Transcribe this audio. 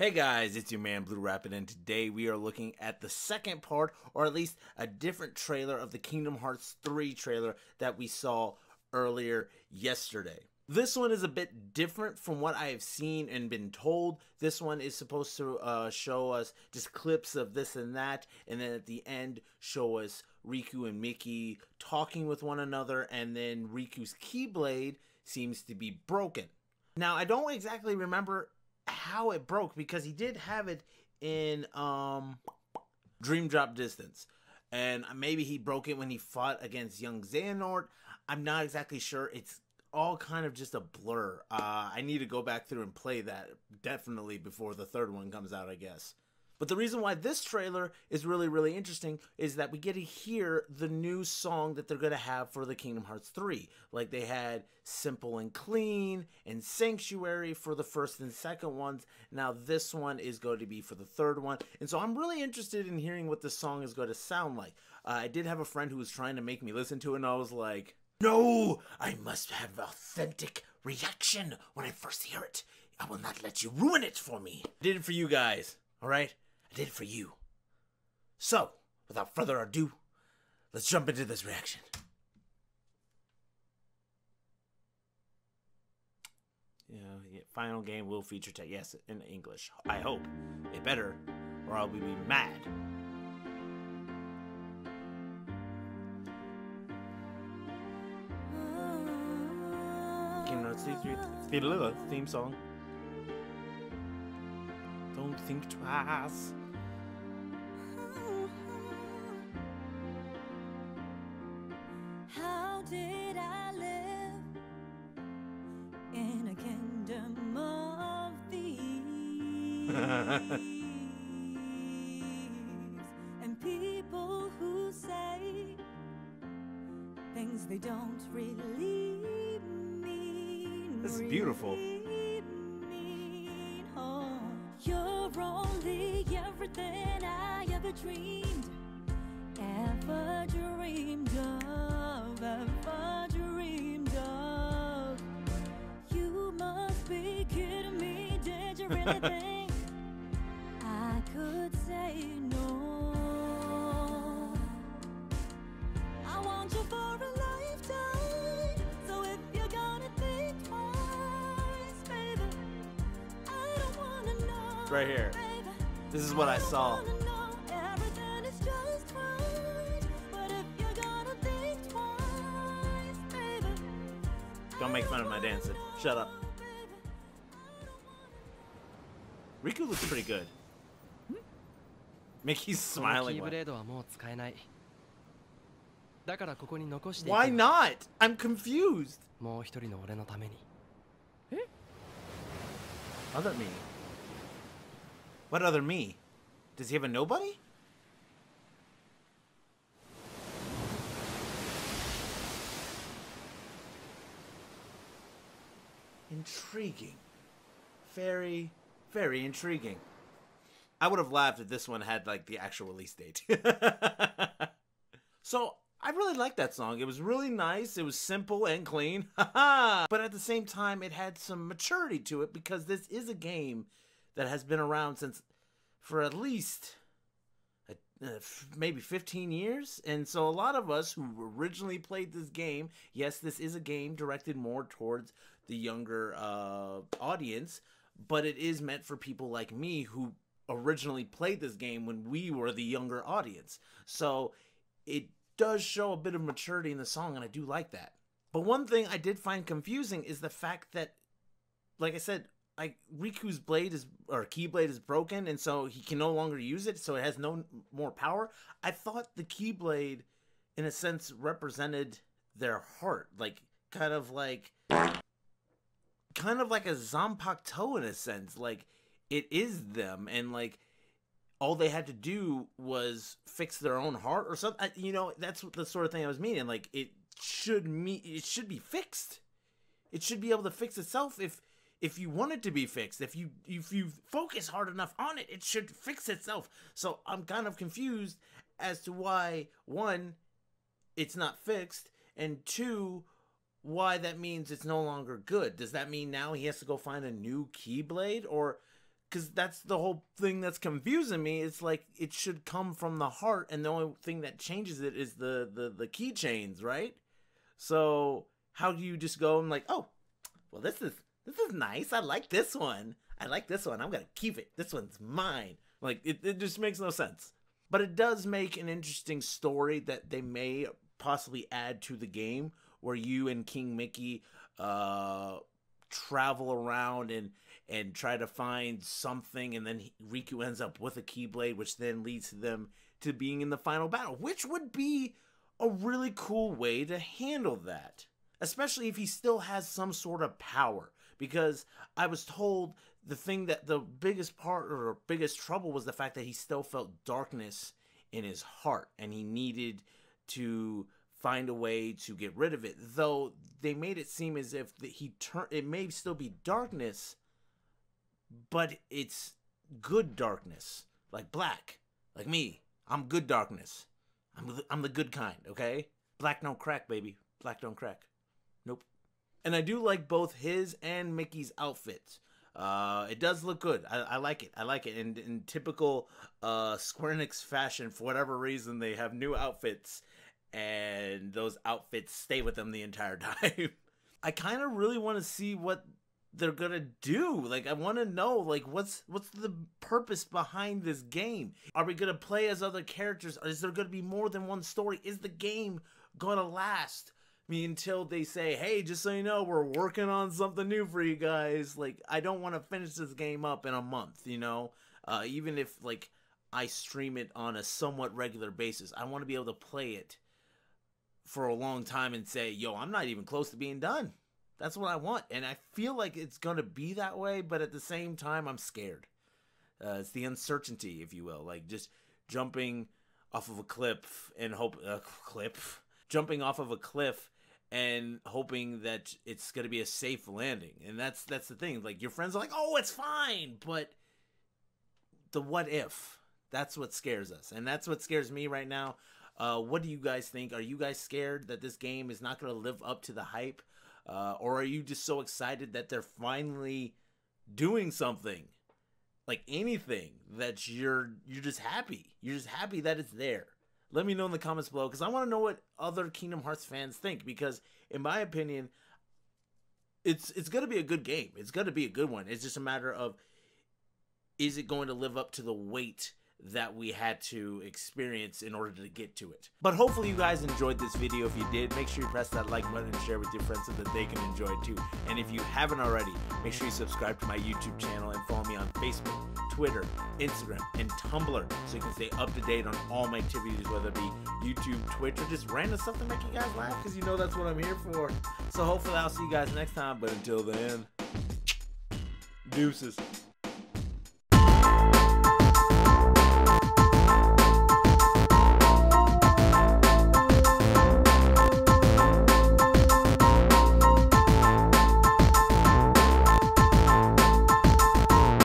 Hey guys, it's your man Blue Rapid, and today we are looking at the second part, or at least a different trailer of the Kingdom Hearts 3 trailer that we saw earlier yesterday. This one is a bit different from what I have seen and been told. This one is supposed to show us just clips of this and that, and then at the end show us Riku and Mickey talking with one another, and then Riku's Keyblade seems to be broken. Now, I don't exactly remember how it broke, because he did have it in Dream Drop Distance, and maybe he broke it when he fought against young Xehanort. I'm not exactly sure. It's all kind of just a blur. I need to go back through and play that definitely before the third one comes out, I guess. But the reason why this trailer is really interesting is that we get to hear the new song that they're going to have for the Kingdom Hearts 3. Like they had Simple and Clean and Sanctuary for the first and second ones. Now this one is going to be for the third one. And so I'm really interested in hearing what this song is going to sound like. I did have a friend who was trying to make me listen to it, and I was like, no, I must have an authentic reaction when I first hear it. I will not let you ruin it for me. I did it for you guys, all right? I did it for you. So, without further ado, let's jump into this reaction. Yeah, final game will feature text. Yes, in English. I hope. It better, or I'll be mad. Kingdom Hearts 3 theme song. Don't think twice. How did I live in a kingdom of thieves and people who say things they don't really mean? This is beautiful. Everything I ever dreamed of, you must be kidding me, did you really think I could say no? I want you for a lifetime, so if you're gonna think twice, baby, I don't wanna know. Right here. This is what I saw. Everything is just right, but if you're gonna think twice, baby, don't make fun of my dancing. Shut up. Riku looks pretty good. Mickey's smiling. Why not? I'm confused. Other me. What other me? Does he have a nobody? Intriguing. Very, very intriguing. I would have laughed if this one had, like, the actual release date. So, I really liked that song. It was really nice. It was simple and clean. But at the same time, it had some maturity to it, because this is a game that has been around since for at least maybe 15 years. And so a lot of us who originally played this game, yes, this is a game directed more towards the younger audience, but it is meant for people like me who originally played this game when we were the younger audience. So it does show a bit of maturity in the song, and I do like that. But one thing I did find confusing is the fact that, like I said, like Riku's keyblade is broken, and so he can no longer use it, so it has no more power. I thought the Keyblade, in a sense, represented their heart, like kind of like a Zanpakuto in a sense. Like it is them, and like all they had to do was fix their own heart or something. You know, that's the sort of thing I was meaning. Like it should be fixed. It should be able to fix itself if you want it to be fixed. If you focus hard enough on it, it should fix itself. So I'm kind of confused as to why, one, it's not fixed, and two, why that means it's no longer good. Does that mean now he has to go find a new Keyblade? Or because that's the whole thing that's confusing me. It's like it should come from the heart, and the only thing that changes it is the keychains, right? So how do you just go and like, oh, well, this is nice. I like this one. I like this one. I'm gonna keep it. This one's mine. Like it just makes no sense. But it does make an interesting story that they may possibly add to the game, where you and King Mickey travel around and try to find something, and then Riku ends up with a Keyblade, which then leads to them to being in the final battle, which would be a really cool way to handle that, especially if he still has some sort of power. Because I was told the thing that the biggest part or biggest trouble was the fact that he still felt darkness in his heart, and he needed to find a way to get rid of it. Though they made it seem as if it may still be darkness, but it's good darkness, like black, like me. I'm good darkness. I'm the good kind, okay? Black don't crack, baby. Black don't crack. Nope. And I do like both his and Mickey's outfits. It does look good. I like it. I like it. And in typical Square Enix fashion, for whatever reason, they have new outfits, and those outfits stay with them the entire time. I kind of really want to see what they're gonna do. Like, I want to know, like, what's the purpose behind this game? Are we gonna play as other characters? Is there gonna be more than one story? Is the game gonna last? I mean, until they say, hey, just so you know, we're working on something new for you guys. Like, I don't want to finish this game up in a month, you know? Even if, like, I stream it on a somewhat regular basis, I want to be able to play it for a long time and say, yo, I'm not even close to being done. That's what I want. And I feel like it's going to be that way, but at the same time, I'm scared. It's the uncertainty, if you will. Like, just jumping off of a cliff and hope... Jumping off of a cliff and hoping that it's going to be a safe landing. And that's the thing. Like, your friends are like, oh, it's fine. But the what if, that's what scares us. And that's what scares me right now. What do you guys think? Are you guys scared that this game is not going to live up to the hype? Or are you just so excited that they're finally doing something, like anything, that you're just happy? You're just happy that it's there. Let me know in the comments below, because I want to know what other Kingdom Hearts fans think, because in my opinion, it's going to be a good game. It's going to be a good one. It's just a matter of, is it going to live up to the weight that we had to experience in order to get to it? But hopefully you guys enjoyed this video. If you did, make sure you press that like button and share with your friends so that they can enjoy it too. And if you haven't already, make sure you subscribe to my YouTube channel and follow me on Facebook, Twitter, Instagram, and Tumblr, so you can stay up to date on all my activities, whether it be YouTube, Twitch, or just random stuff to make you guys laugh, because you know that's what I'm here for. So hopefully I'll see you guys next time, but until then, deuces.